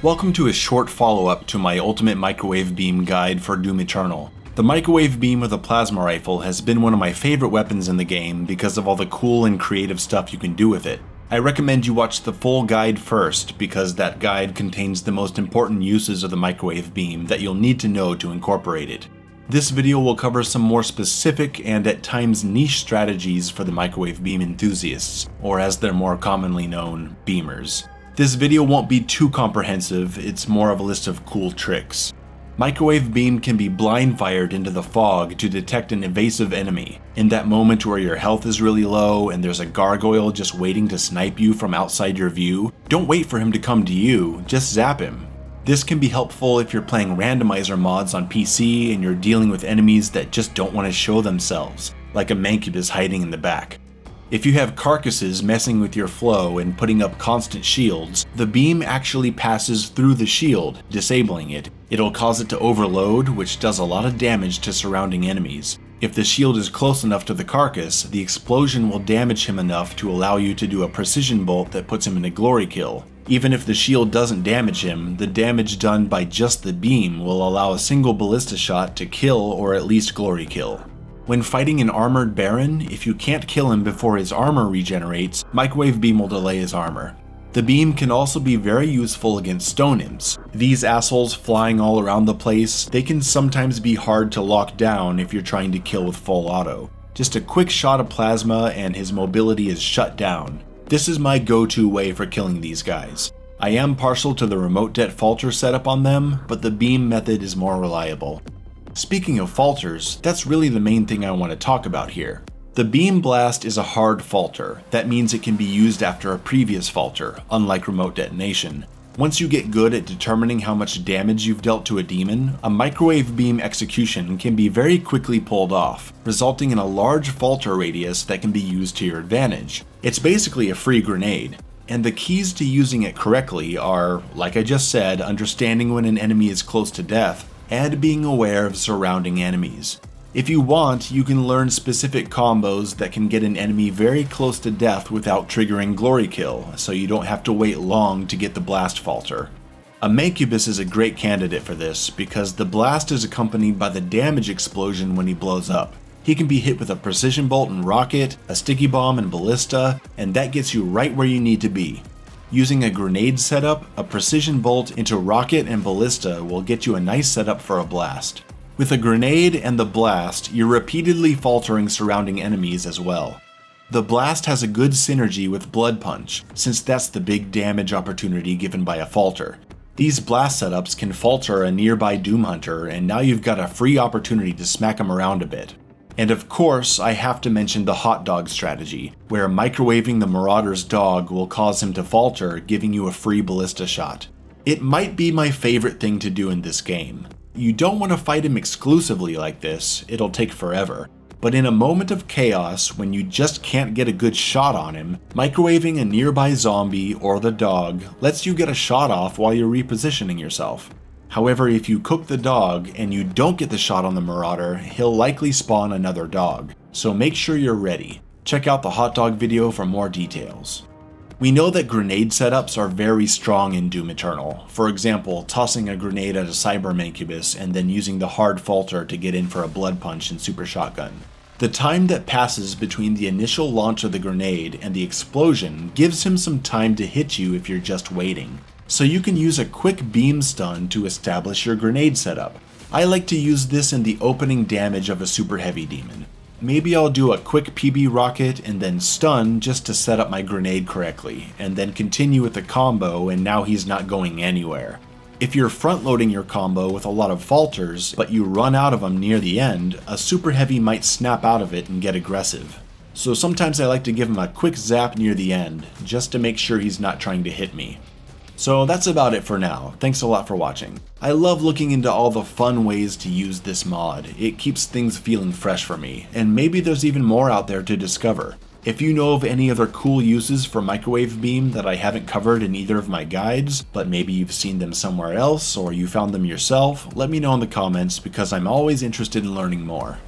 Welcome to a short follow-up to my Ultimate Microwave Beam guide for Doom Eternal. The Microwave Beam with a plasma rifle has been one of my favorite weapons in the game because of all the cool and creative stuff you can do with it. I recommend you watch the full guide first because that guide contains the most important uses of the Microwave Beam that you'll need to know to incorporate it. This video will cover some more specific and at times niche strategies for the Microwave Beam enthusiasts, or as they're more commonly known, Beamers. This video won't be too comprehensive, it's more of a list of cool tricks. Microwave Beam can be blind fired into the fog to detect an evasive enemy. In that moment where your health is really low and there's a gargoyle just waiting to snipe you from outside your view, don't wait for him to come to you, just zap him. This can be helpful if you're playing randomizer mods on PC and you're dealing with enemies that just don't want to show themselves, like a Mancubus hiding in the back. If you have carcasses messing with your flow and putting up constant shields, the beam actually passes through the shield, disabling it. It'll cause it to overload, which does a lot of damage to surrounding enemies. If the shield is close enough to the carcass, the explosion will damage him enough to allow you to do a precision bolt that puts him in a glory kill. Even if the shield doesn't damage him, the damage done by just the beam will allow a single ballista shot to kill or at least glory kill. When fighting an armored Baron, if you can't kill him before his armor regenerates, Microwave Beam will delay his armor. The beam can also be very useful against stone imps. These assholes flying all around the place, they can sometimes be hard to lock down if you're trying to kill with full auto. Just a quick shot of plasma and his mobility is shut down. This is my go-to way for killing these guys. I am partial to the remote det falter setup on them, but the beam method is more reliable. Speaking of falters, that's really the main thing I want to talk about here. The beam blast is a hard falter. That means it can be used after a previous falter, unlike remote detonation. Once you get good at determining how much damage you've dealt to a demon, a microwave beam execution can be very quickly pulled off, resulting in a large falter radius that can be used to your advantage. It's basically a free grenade. And the keys to using it correctly are, like I just said, understanding when an enemy is close to death, and being aware of surrounding enemies. If you want, you can learn specific combos that can get an enemy very close to death without triggering glory kill, so you don't have to wait long to get the blast falter. A Mancubus is a great candidate for this because the blast is accompanied by the damage explosion when he blows up. He can be hit with a precision bolt and rocket, a sticky bomb and ballista, and that gets you right where you need to be. Using a grenade setup, a precision bolt into rocket and ballista will get you a nice setup for a blast. With a grenade and the blast, you're repeatedly faltering surrounding enemies as well. The blast has a good synergy with blood punch, since that's the big damage opportunity given by a falter. These blast setups can falter a nearby Doom Hunter, and now you've got a free opportunity to smack him around a bit. And of course, I have to mention the hot dog strategy, where microwaving the Marauder's dog will cause him to falter, giving you a free ballista shot. It might be my favorite thing to do in this game. You don't want to fight him exclusively like this, it'll take forever. But in a moment of chaos, when you just can't get a good shot on him, microwaving a nearby zombie or the dog lets you get a shot off while you're repositioning yourself. However, if you cook the dog and you don't get the shot on the Marauder, he'll likely spawn another dog. So make sure you're ready. Check out the hot dog video for more details. We know that grenade setups are very strong in Doom Eternal. For example, tossing a grenade at a Cybermancubus and then using the hard falter to get in for a blood punch in Super Shotgun. The time that passes between the initial launch of the grenade and the explosion gives him some time to hit you if you're just waiting. So you can use a quick beam stun to establish your grenade setup. I like to use this in the opening damage of a super heavy demon. Maybe I'll do a quick PB rocket and then stun just to set up my grenade correctly, and then continue with the combo and now he's not going anywhere. If you're front loading your combo with a lot of falters, but you run out of them near the end, a super heavy might snap out of it and get aggressive. So sometimes I like to give him a quick zap near the end, just to make sure he's not trying to hit me. So that's about it for now. Thanks a lot for watching. I love looking into all the fun ways to use this mod. It keeps things feeling fresh for me, and maybe there's even more out there to discover. If you know of any other cool uses for Microwave Beam that I haven't covered in either of my guides, but maybe you've seen them somewhere else or you found them yourself, let me know in the comments because I'm always interested in learning more.